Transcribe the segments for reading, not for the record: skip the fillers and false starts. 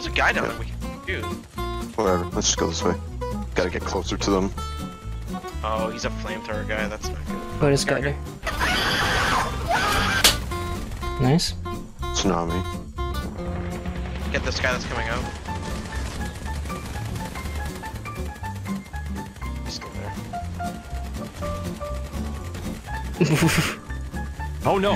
There's a guy down there we can shoot. Whatever, let's just go this way. Gotta get closer to them. Oh, he's a flamethrower guy, that's not good. But it's got there. Nice. Tsunami. Get this guy that's coming out. He's still there. Oh no!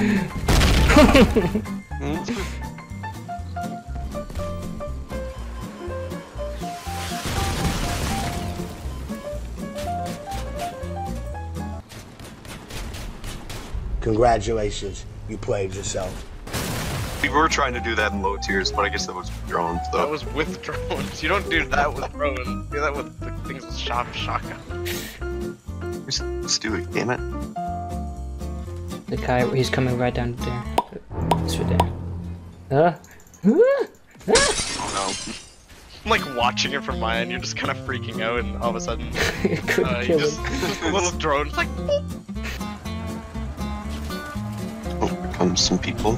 Congratulations, you played yourself. We were trying to do that in low tiers, but I guess that was with drones, though. That was with drones. You don't do that with drones. Do that with the things with shotgun. Let's do it, damn it. The guy, he's coming right down there. It's right there. Oh no. I'm like watching it from my end, you're just kind of freaking out, and all of a sudden, you just, little drone, it's like, boop. Oh, here comes some people.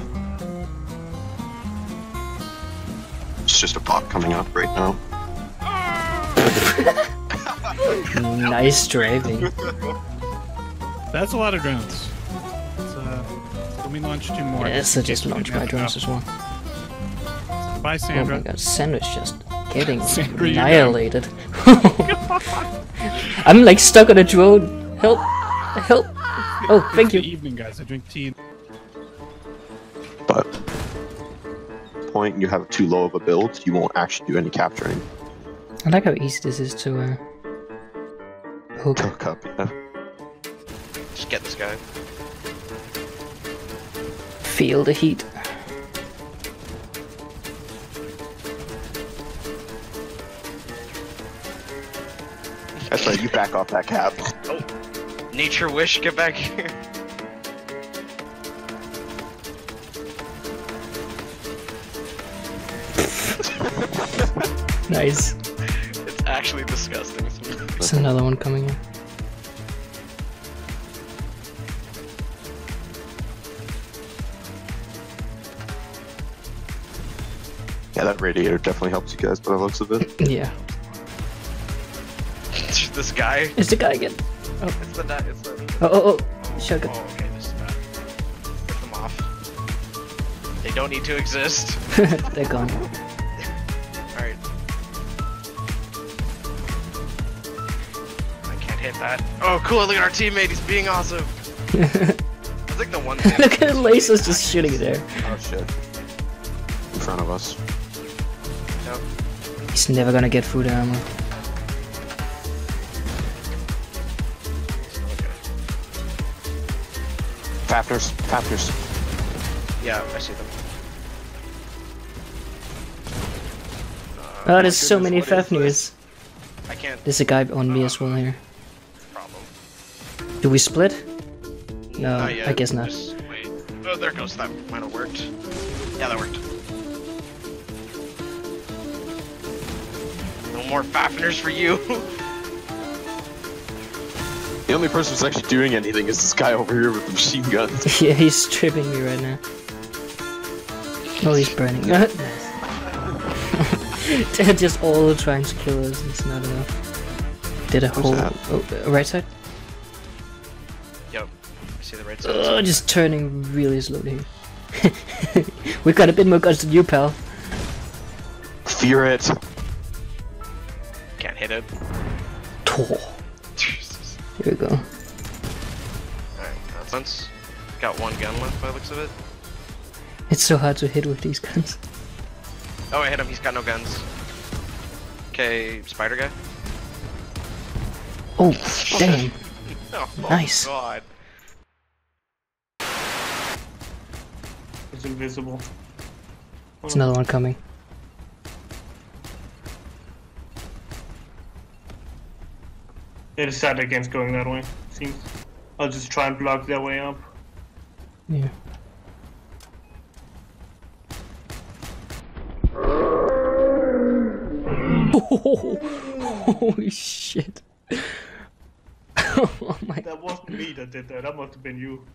It's just a pop coming up right now. Nice driving. That's a lot of drones. Let me launch two more. Yes, I just launched my drones as well. Bye, Sandra. Oh my god, Sandra's just getting Sandra, annihilated. I'm like stuck on a drone. Help! Help! Oh, thank you. Good evening, guys. I drink tea. But point, you have too low of a build. You won't actually do any capturing. I like how easy this is to hook up. Yeah. Just get this guy. Feel the heat. That's right, you back off that cap. Oh, nature wish, get back here. Nice. It's actually disgusting. There's another one coming in. Yeah, that radiator definitely helps you guys by the looks of it. Yeah. It's this guy. It's the guy again. Oh. It's the guy. Oh. Shotgun. Oh, okay, this is bad. Rip them off. They don't need to exist. They're gone. Alright. I can't hit that. Oh, cool. Look at our teammate. He's being awesome. I think the one thing. Look at Laser's just shooting there. Oh, shit. In front of us. Nope. He's never gonna get through the armor. Fafnir's. Yeah, I see them. Oh, there's so many Fafnirs. I can't. There's a guy on me as well here. Problem. Do we split? No, I guess not. Just wait. Oh, there goes. That might have worked. Yeah, that worked. No more Fafnirs for you! The only person who's actually doing anything is this guy over here with the machine gun. Yeah, he's stripping me right now. Oh, he's burning. They're just all trying to kill us, it's not enough. Did a whole... Oh, right side? Yep, I see the right side. Oh, just turning really slowly. We got a bit more guns than you, pal. Fear it! Can't hit it. Oh. Jesus. Here we go. Alright, that's once. Got one gun left by the looks of it. It's so hard to hit with these guns. Oh, I hit him, he's got no guns. Okay, spider guy. Oh, damn. Oh, nice. God. It's invisible. There's another one coming. They decided against going that way, seems. I'll just try and block their way up. Yeah. Holy shit. Oh my god. That wasn't me that did that, that must have been you.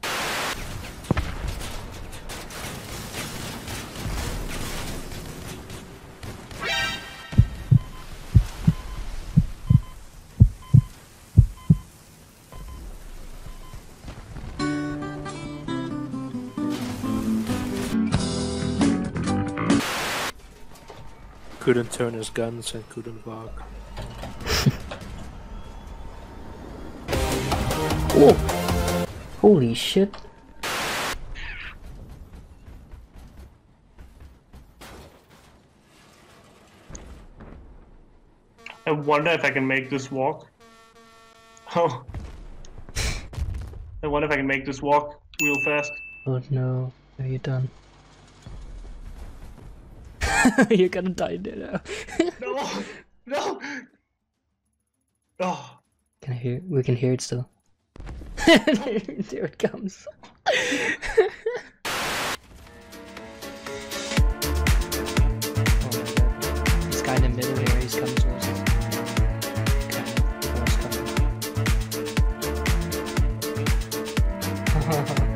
couldn't turn his guns and couldn't walk. Oh! Holy shit! I wonder if I can make this walk. Oh. I wonder if I can make this walk real fast. Oh no, are you done? You're gonna die there now. No! No! Oh. Can I hear? We can hear it still. There it comes. This guy in the middle here, he's coming towards us. Okay, what's coming?